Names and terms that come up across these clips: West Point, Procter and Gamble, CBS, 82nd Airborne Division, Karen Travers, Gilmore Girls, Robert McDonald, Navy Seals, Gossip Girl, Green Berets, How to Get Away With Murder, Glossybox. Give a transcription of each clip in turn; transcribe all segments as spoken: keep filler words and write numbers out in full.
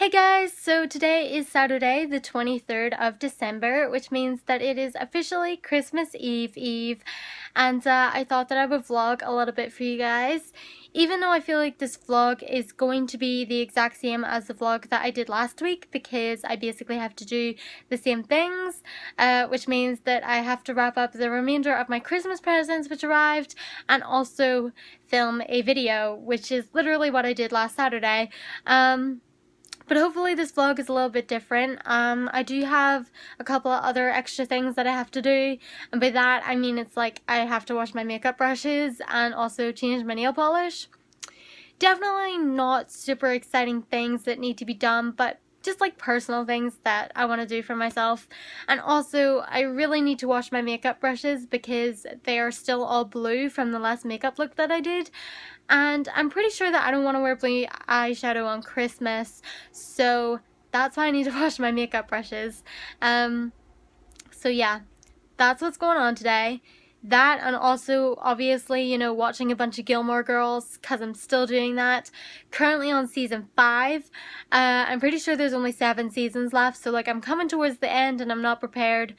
Hey guys, so today is Saturday the twenty-third of December, which means that it is officially Christmas Eve Eve, and uh, I thought that I would vlog a little bit for you guys. Even though I feel like this vlog is going to be the exact same as the vlog that I did last week, because I basically have to do the same things, uh, which means that I have to wrap up the remainder of my Christmas presents which arrived, and also film a video, which is literally what I did last Saturday. Um... But hopefully this vlog is a little bit different. Um, I do have a couple of other extra things that I have to do. And by that, I mean it's like I have to wash my makeup brushes and also change my nail polish. Definitely not super exciting things that need to be done, but just like personal things that I want to do for myself. And also, I really need to wash my makeup brushes because they are still all blue from the last makeup look that I did. And I'm pretty sure that I don't want to wear blue eyeshadow on Christmas, so that's why I need to wash my makeup brushes. Um, so yeah, that's what's going on today. That, and also obviously, you know, watching a bunch of Gilmore Girls, because I'm still doing that. Currently on season five. Uh, I'm pretty sure there's only seven seasons left, so like I'm coming towards the end and I'm not prepared.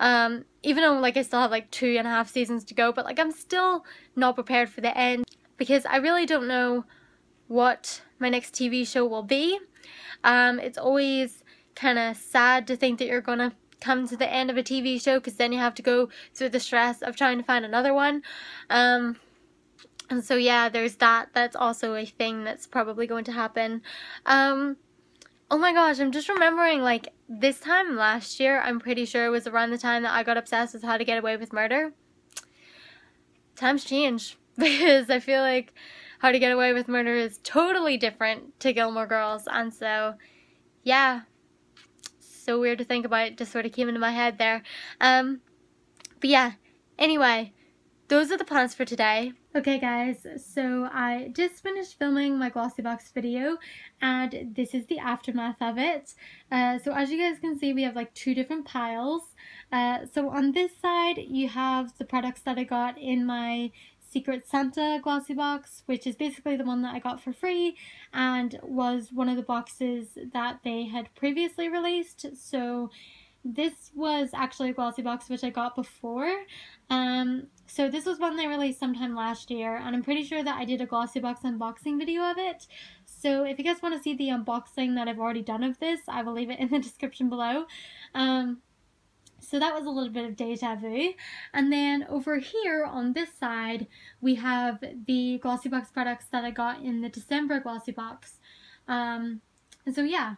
Um, even though like I still have like two and a half seasons to go, but like I'm still not prepared for the end because I really don't know what my next T V show will be. Um, it's always kind of sad to think that you're gonna come to the end of a T V show, because then you have to go through the stress of trying to find another one. Um, and so yeah, there's that. That's also a thing that's probably going to happen. Um, oh my gosh, I'm just remembering, like, this time last year, I'm pretty sure it was around the time that I got obsessed with How to Get Away with Murder. Times change, because I feel like How to Get Away with Murder is totally different to Gilmore Girls, and so, yeah. So weird to think about, it just sort of came into my head there. Um, but yeah, anyway, those are the plans for today. Okay guys, so I just finished filming my Glossybox video, and this is the aftermath of it. Uh, so as you guys can see, we have like two different piles. Uh, so on this side, you have the products that I got in my Secret Santa Glossybox, which is basically the one that I got for free and was one of the boxes that they had previously released. So this was actually a Glossybox which I got before. Um, so this was one they released sometime last year, and I'm pretty sure that I did a Glossybox unboxing video of it. So if you guys want to see the unboxing that I've already done of this, I will leave it in the description below. Um, So that was a little bit of deja vu. And then over here on this side, we have the Glossybox products that I got in the December Glossybox. Um, and so yeah,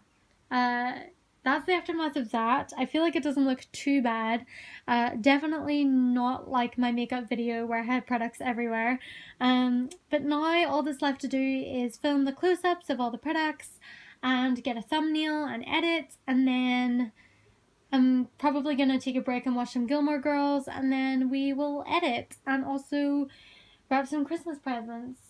uh, that's the aftermath of that. I feel like it doesn't look too bad. Uh, definitely not like my makeup video where I had products everywhere. Um, but now all that's left to do is film the close-ups of all the products and get a thumbnail and edit, and then I'm probably going to take a break and watch some Gilmore Girls, and then we will edit and also wrap some Christmas presents.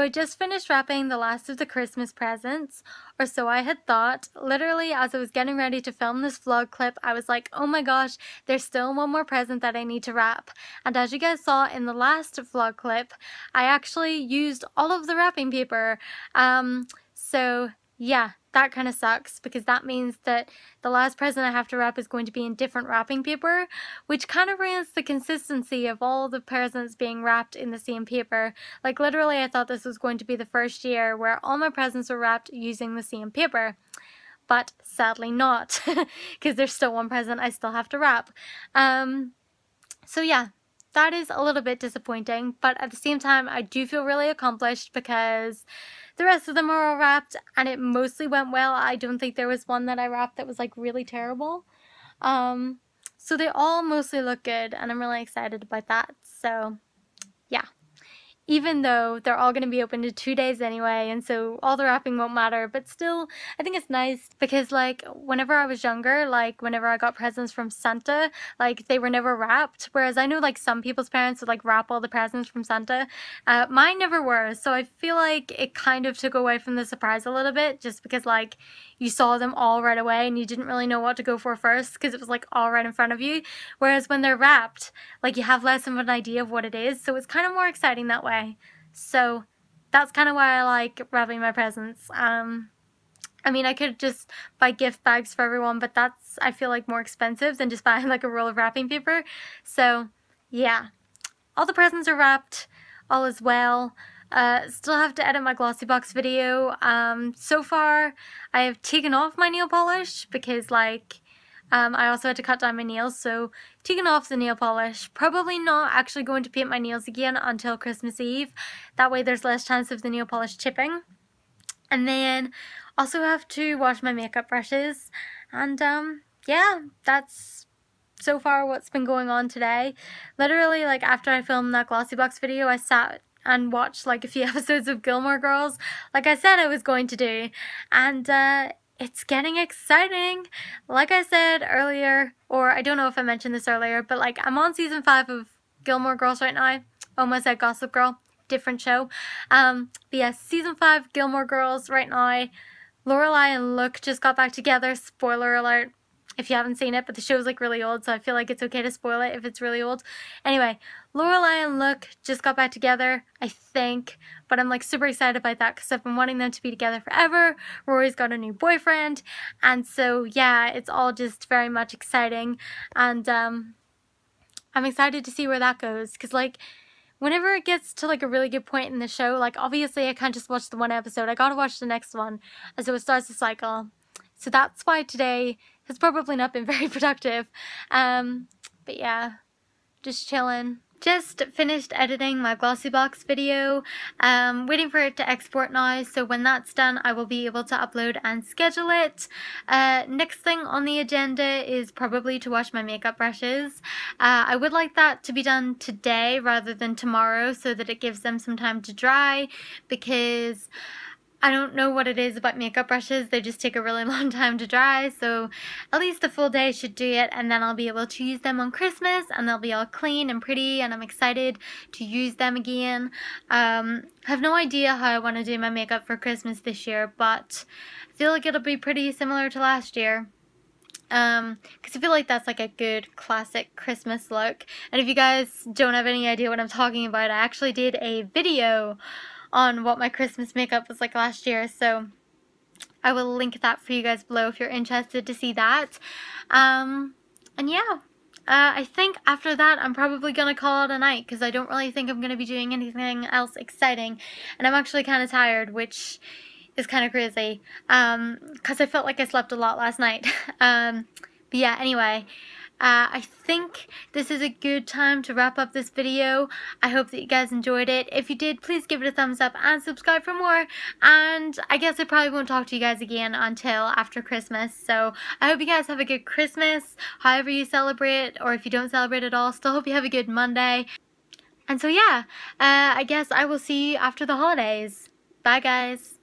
So I just finished wrapping the last of the Christmas presents, or so I had thought. Literally, as I was getting ready to film this vlog clip, I was like, oh my gosh, there's still one more present that I need to wrap. And as you guys saw in the last vlog clip, I actually used all of the wrapping paper. Um, so yeah, that kind of sucks, because that means that the last present I have to wrap is going to be in different wrapping paper, which kind of ruins the consistency of all the presents being wrapped in the same paper. Like, literally, I thought this was going to be the first year where all my presents were wrapped using the same paper. But sadly not, because there's still one present I still have to wrap. Um, so yeah, that is a little bit disappointing, but at the same time, I do feel really accomplished because the rest of them are all wrapped and it mostly went well. I don't think there was one that I wrapped that was like really terrible. Um, so they all mostly look good and I'm really excited about that. So yeah, even though they're all going to be open to two days anyway, and so all the wrapping won't matter, but still I think it's nice because, like, whenever I was younger, like whenever I got presents from Santa, like they were never wrapped. Whereas I know like some people's parents would like wrap all the presents from Santa. Uh, mine never were, so I feel like it kind of took away from the surprise a little bit, just because like you saw them all right away and you didn't really know what to go for first because it was like all right in front of you. Whereas when they're wrapped, like you have less of an idea of what it is, so it's kind of more exciting that way. So that's kind of why I like wrapping my presents. Um, I mean, I could just buy gift bags for everyone, but that's, I feel like, more expensive than just buying like a roll of wrapping paper. So yeah, all the presents are wrapped, all is well. Uh, still have to edit my Glossybox video. Um, so far I have taken off my nail polish because, like, um, I also had to cut down my nails, so taken off the nail polish. Probably not actually going to paint my nails again until Christmas Eve. That way there's less chance of the nail polish chipping. And then also have to wash my makeup brushes. And um, yeah, that's so far what's been going on today. Literally, like, after I filmed that Glossybox video, I sat and watched like a few episodes of Gilmore Girls, like I said I was going to do, and uh, it's getting exciting. Like I said earlier, or I don't know if I mentioned this earlier, but like I'm on season five of Gilmore Girls right now. Almost said Gossip Girl, different show. Um, but yeah, season five Gilmore Girls right now. Lorelai and Luke just got back together, spoiler alert if you haven't seen it, but the show's like really old, so I feel like it's okay to spoil it if it's really old. Anyway, Lorelai and Luke just got back together, I think, but I'm like super excited about that because I've been wanting them to be together forever. Rory's got a new boyfriend, and so yeah, it's all just very much exciting, and um, I'm excited to see where that goes, because like whenever it gets to like a really good point in the show, like obviously I can't just watch the one episode, I gotta watch the next one, and so it starts the cycle. So that's why today has probably not been very productive. Um, but yeah, just chilling. Just finished editing my Glossybox video. Um, waiting for it to export now, so when that's done I will be able to upload and schedule it. Uh, next thing on the agenda is probably to wash my makeup brushes. Uh, I would like that to be done today rather than tomorrow so that it gives them some time to dry, because I don't know what it is about makeup brushes, they just take a really long time to dry, so at least a full day should do it, and then I'll be able to use them on Christmas and they'll be all clean and pretty and I'm excited to use them again. Um, I have no idea how I want to do my makeup for Christmas this year, but I feel like it'll be pretty similar to last year. Um, because I feel like that's like a good classic Christmas look. And if you guys don't have any idea what I'm talking about, I actually did a video on what my Christmas makeup was like last year, so I will link that for you guys below if you're interested to see that. Um, and yeah, uh, I think after that I'm probably gonna call it a night because I don't really think I'm gonna be doing anything else exciting, and I'm actually kind of tired, which is kind of crazy um, because I felt like I slept a lot last night. um, but yeah, anyway. Uh, I think this is a good time to wrap up this video. I hope that you guys enjoyed it. If you did, please give it a thumbs up and subscribe for more. And I guess I probably won't talk to you guys again until after Christmas. So I hope you guys have a good Christmas, however you celebrate, or if you don't celebrate at all, still hope you have a good Monday. And so yeah, uh, I guess I will see you after the holidays. Bye guys.